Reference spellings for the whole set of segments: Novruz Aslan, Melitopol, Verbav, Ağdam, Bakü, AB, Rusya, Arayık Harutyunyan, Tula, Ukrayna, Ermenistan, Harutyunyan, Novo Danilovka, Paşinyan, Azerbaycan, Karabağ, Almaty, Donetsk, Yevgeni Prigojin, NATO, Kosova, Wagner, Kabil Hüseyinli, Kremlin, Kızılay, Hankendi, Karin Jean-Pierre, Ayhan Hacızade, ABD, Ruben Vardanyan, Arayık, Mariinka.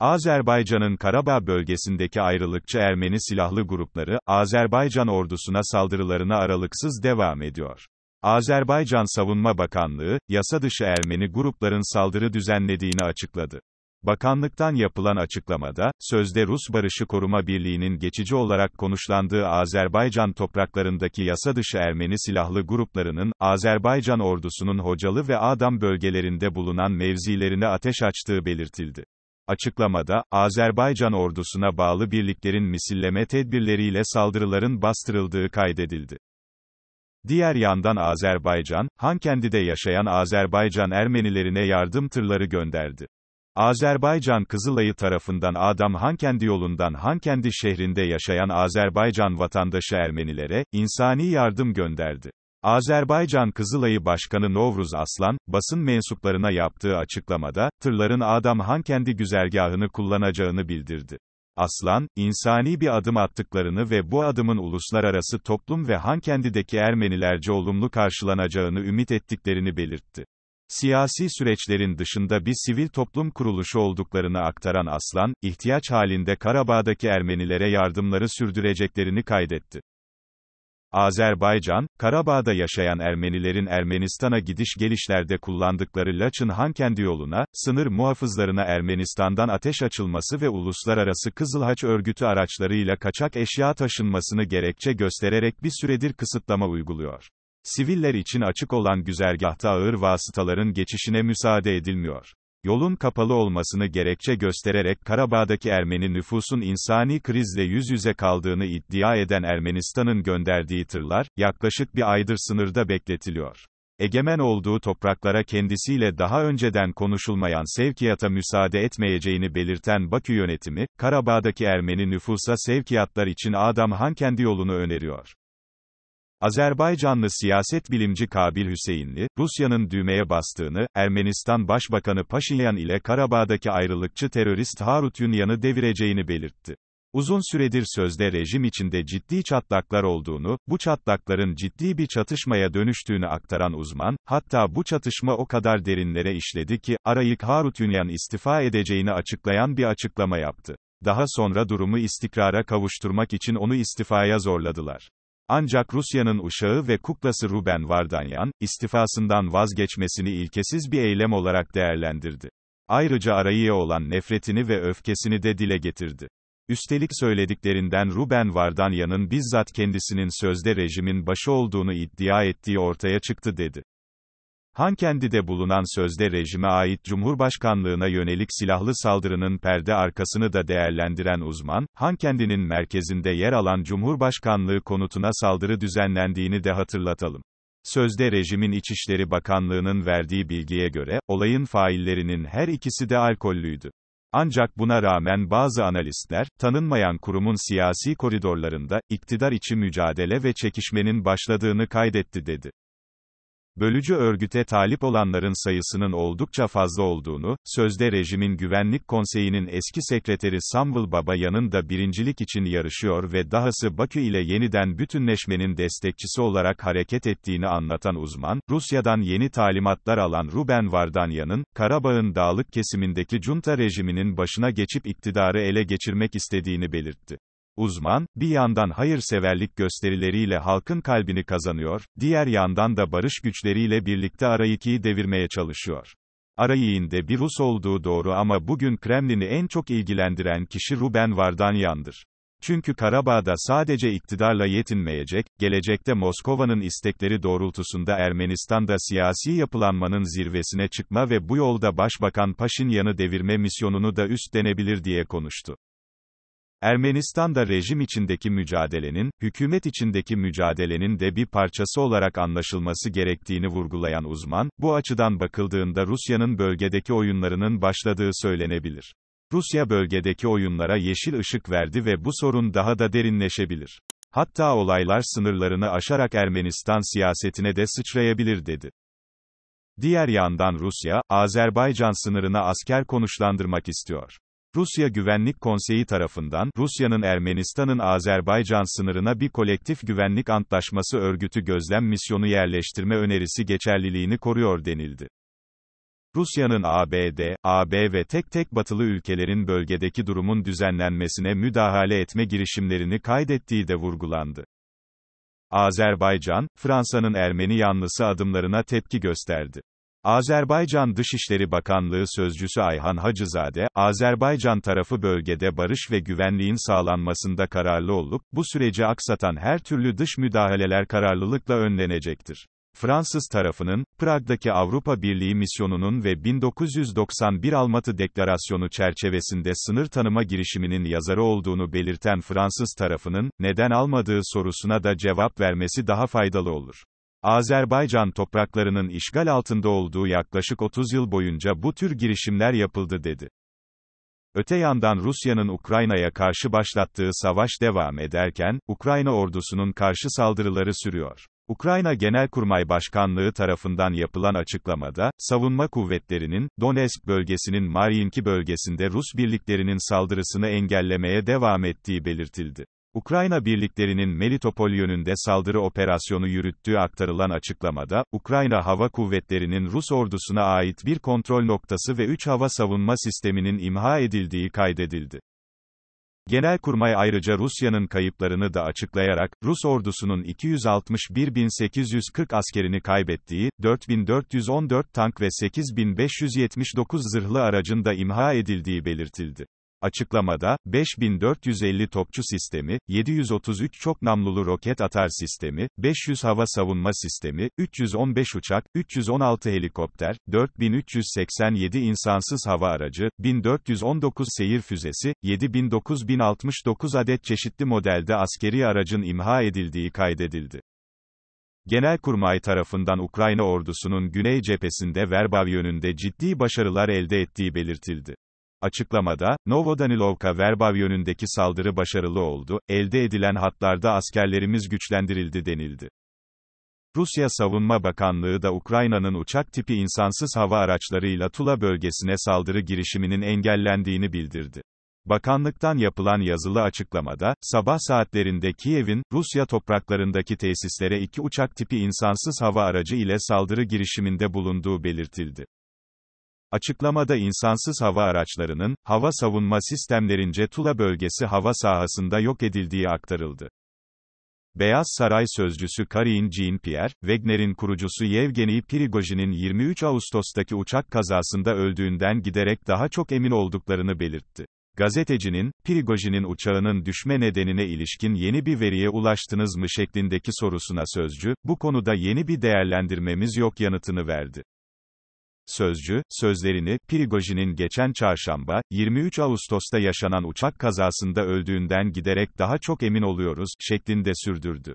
Azerbaycan'ın Karabağ bölgesindeki ayrılıkçı Ermeni silahlı grupları, Azerbaycan ordusuna saldırılarına aralıksız devam ediyor. Azerbaycan Savunma Bakanlığı, yasa dışı Ermeni grupların saldırı düzenlediğini açıkladı. Bakanlıktan yapılan açıklamada, sözde Rus Barışı Koruma Birliği'nin geçici olarak konuşlandığı Azerbaycan topraklarındaki yasa dışı Ermeni silahlı gruplarının, Azerbaycan ordusunun Hocalı ve Ağdam bölgelerinde bulunan mevzilerine ateş açtığı belirtildi. Açıklamada, Azerbaycan ordusuna bağlı birliklerin misilleme tedbirleriyle saldırıların bastırıldığı kaydedildi. Diğer yandan Azerbaycan, Hankendi'de yaşayan Azerbaycan Ermenilerine yardım tırları gönderdi. Azerbaycan Kızılayı tarafından Ağdam-Hankendi yolundan Hankendi şehrinde yaşayan Azerbaycan vatandaşı Ermenilere, insani yardım gönderdi. Azerbaycan Kızılayı Başkanı Novruz Aslan, basın mensuplarına yaptığı açıklamada, tırların Ağdam-Hankendi güzergahını kullanacağını bildirdi. Aslan, insani bir adım attıklarını ve bu adımın uluslararası toplum ve Hankendi'deki Ermenilerce olumlu karşılanacağını ümit ettiklerini belirtti. Siyasi süreçlerin dışında bir sivil toplum kuruluşu olduklarını aktaran Aslan, ihtiyaç halinde Karabağ'daki Ermenilere yardımları sürdüreceklerini kaydetti. Azerbaycan, Karabağ'da yaşayan Ermenilerin Ermenistan'a gidiş gelişlerde kullandıkları Laçın-Hankendi yoluna, sınır muhafızlarına Ermenistan'dan ateş açılması ve Uluslararası Kızılhaç Örgütü araçlarıyla kaçak eşya taşınmasını gerekçe göstererek bir süredir kısıtlama uyguluyor. Siviller için açık olan güzergahta ağır vasıtaların geçişine müsaade edilmiyor. Yolun kapalı olmasını gerekçe göstererek Karabağ'daki Ermeni nüfusun insani krizle yüz yüze kaldığını iddia eden Ermenistan'ın gönderdiği tırlar, yaklaşık bir aydır sınırda bekletiliyor. Egemen olduğu topraklara kendisiyle daha önceden konuşulmayan sevkiyata müsaade etmeyeceğini belirten Bakü yönetimi, Karabağ'daki Ermeni nüfusa sevkiyatlar için Ağdam-Hankendi yolunu öneriyor. Azerbaycanlı siyaset bilimci Kabil Hüseyinli, Rusya'nın düğmeye bastığını, Ermenistan Başbakanı Paşinyan ile Karabağ'daki ayrılıkçı terörist Harutyunyan'ı devireceğini belirtti. Uzun süredir sözde rejim içinde ciddi çatlaklar olduğunu, bu çatlakların ciddi bir çatışmaya dönüştüğünü aktaran uzman, hatta bu çatışma o kadar derinlere işledi ki, Arayık Harutyunyan istifa edeceğini açıklayan bir açıklama yaptı. Daha sonra durumu istikrara kavuşturmak için onu istifaya zorladılar. Ancak Rusya'nın uşağı ve kuklası Ruben Vardanyan, istifasından vazgeçmesini ilkesiz bir eylem olarak değerlendirdi. Ayrıca Arayık'a olan nefretini ve öfkesini de dile getirdi. Üstelik söylediklerinden Ruben Vardanyan'ın bizzat kendisinin sözde rejimin başı olduğunu iddia ettiği ortaya çıktı dedi. Hankendi'de bulunan sözde rejime ait Cumhurbaşkanlığına yönelik silahlı saldırının perde arkasını da değerlendiren uzman, Hankendi'nin merkezinde yer alan Cumhurbaşkanlığı konutuna saldırı düzenlendiğini de hatırlatalım. Sözde rejimin İçişleri Bakanlığı'nın verdiği bilgiye göre, olayın faillerinin her ikisi de alkollüydü. Ancak buna rağmen bazı analistler, tanınmayan kurumun siyasi koridorlarında, iktidar içi mücadele ve çekişmenin başladığını kaydetti dedi. Bölücü örgüte talip olanların sayısının oldukça fazla olduğunu, sözde rejimin Güvenlik Konseyi'nin eski sekreteri Samvel Babayan'ın da birincilik için yarışıyor ve dahası Bakü ile yeniden bütünleşmenin destekçisi olarak hareket ettiğini anlatan uzman, Rusya'dan yeni talimatlar alan Ruben Vardanyan'ın, Karabağ'ın dağlık kesimindeki junta rejiminin başına geçip iktidarı ele geçirmek istediğini belirtti. Uzman, bir yandan hayırseverlik gösterileriyle halkın kalbini kazanıyor, diğer yandan da barış güçleriyle birlikte Arayık'ı devirmeye çalışıyor. Arayık'ın de bir Rus olduğu doğru ama bugün Kremlin'i en çok ilgilendiren kişi Ruben Vardanyan'dır. Çünkü Karabağ'da sadece iktidarla yetinmeyecek, gelecekte Moskova'nın istekleri doğrultusunda Ermenistan'da siyasi yapılanmanın zirvesine çıkma ve bu yolda Başbakan Paşinyan'ı devirme misyonunu da üstlenebilir diye konuştu. Ermenistan'da rejim içindeki mücadelenin, hükümet içindeki mücadelenin de bir parçası olarak anlaşılması gerektiğini vurgulayan uzman, bu açıdan bakıldığında Rusya'nın bölgedeki oyunlarının başladığı söylenebilir. Rusya bölgedeki oyunlara yeşil ışık verdi ve bu sorun daha da derinleşebilir. Hatta olaylar sınırlarını aşarak Ermenistan siyasetine de sıçrayabilir dedi. Diğer yandan Rusya, Azerbaycan sınırına asker konuşlandırmak istiyor. Rusya Güvenlik Konseyi tarafından, Rusya'nın Ermenistan'ın Azerbaycan sınırına bir kolektif güvenlik antlaşması örgütü gözlem misyonu yerleştirme önerisi geçerliliğini koruyor denildi. Rusya'nın ABD, AB ve tek tek batılı ülkelerin bölgedeki durumun düzenlenmesine müdahale etme girişimlerini kaydettiği de vurgulandı. Azerbaycan, Fransa'nın Ermeni yanlısı adımlarına tepki gösterdi. Azerbaycan Dışişleri Bakanlığı Sözcüsü Ayhan Hacızade, Azerbaycan tarafı bölgede barış ve güvenliğin sağlanmasında kararlı olup, bu süreci aksatan her türlü dış müdahaleler kararlılıkla önlenecektir. Fransız tarafının, Prag'daki Avrupa Birliği misyonunun ve 1991 Almaty Deklarasyonu çerçevesinde sınır tanıma girişiminin yazarı olduğunu belirten Fransız tarafının, neden almadığı sorusuna da cevap vermesi daha faydalı olur. Azerbaycan topraklarının işgal altında olduğu yaklaşık 30 yıl boyunca bu tür girişimler yapıldı dedi. Öte yandan Rusya'nın Ukrayna'ya karşı başlattığı savaş devam ederken, Ukrayna ordusunun karşı saldırıları sürüyor. Ukrayna Genelkurmay Başkanlığı tarafından yapılan açıklamada, savunma kuvvetlerinin, Donetsk bölgesinin Mariinka bölgesinde Rus birliklerinin saldırısını engellemeye devam ettiği belirtildi. Ukrayna birliklerinin Melitopol yönünde saldırı operasyonu yürüttüğü aktarılan açıklamada, Ukrayna Hava Kuvvetleri'nin Rus ordusuna ait bir kontrol noktası ve 3 hava savunma sisteminin imha edildiği kaydedildi. Genelkurmay ayrıca Rusya'nın kayıplarını da açıklayarak, Rus ordusunun 261.840 askerini kaybettiği, 4.414 tank ve 8.579 zırhlı aracın da imha edildiği belirtildi. Açıklamada, 5.450 topçu sistemi, 733 çok namlulu roket atar sistemi, 500 hava savunma sistemi, 315 uçak, 316 helikopter, 4.387 insansız hava aracı, 1.419 seyir füzesi, 7.9069 adet çeşitli modelde askeri aracın imha edildiği kaydedildi. Genelkurmay tarafından Ukrayna ordusunun güney cephesinde Verbav yönünde ciddi başarılar elde ettiği belirtildi. Açıklamada, Novo Danilovka Verbav yönündeki saldırı başarılı oldu, elde edilen hatlarda askerlerimiz güçlendirildi denildi. Rusya Savunma Bakanlığı da Ukrayna'nın uçak tipi insansız hava araçlarıyla Tula bölgesine saldırı girişiminin engellendiğini bildirdi. Bakanlıktan yapılan yazılı açıklamada, sabah saatlerinde Kiev'in, Rusya topraklarındaki tesislere 2 uçak tipi insansız hava aracı ile saldırı girişiminde bulunduğu belirtildi. Açıklamada insansız hava araçlarının, hava savunma sistemlerince Tula bölgesi hava sahasında yok edildiği aktarıldı. Beyaz Saray Sözcüsü Karin Jean-Pierre, Wagner'in kurucusu Yevgeni Prigojin'in 23 Ağustos'taki uçak kazasında öldüğünden giderek daha çok emin olduklarını belirtti. Gazetecinin, Prigojin'in uçağının düşme nedenine ilişkin yeni bir veriye ulaştınız mı şeklindeki sorusuna sözcü, bu konuda yeni bir değerlendirmemiz yok yanıtını verdi. Sözcü, sözlerini, Prigojin'in geçen çarşamba, 23 Ağustos'ta yaşanan uçak kazasında öldüğünden giderek daha çok emin oluyoruz, şeklinde sürdürdü.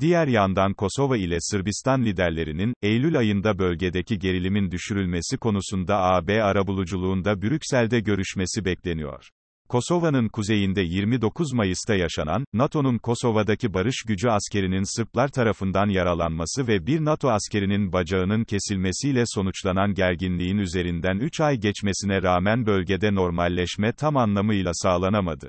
Diğer yandan Kosova ile Sırbistan liderlerinin, Eylül ayında bölgedeki gerilimin düşürülmesi konusunda AB arabuluculuğunda Brüksel'de görüşmesi bekleniyor. Kosova'nın kuzeyinde 29 Mayıs'ta yaşanan, NATO'nun Kosova'daki barış gücü askerinin Sırplar tarafından yaralanması ve bir NATO askerinin bacağının kesilmesiyle sonuçlanan gerginliğin üzerinden 3 ay geçmesine rağmen bölgede normalleşme tam anlamıyla sağlanamadı.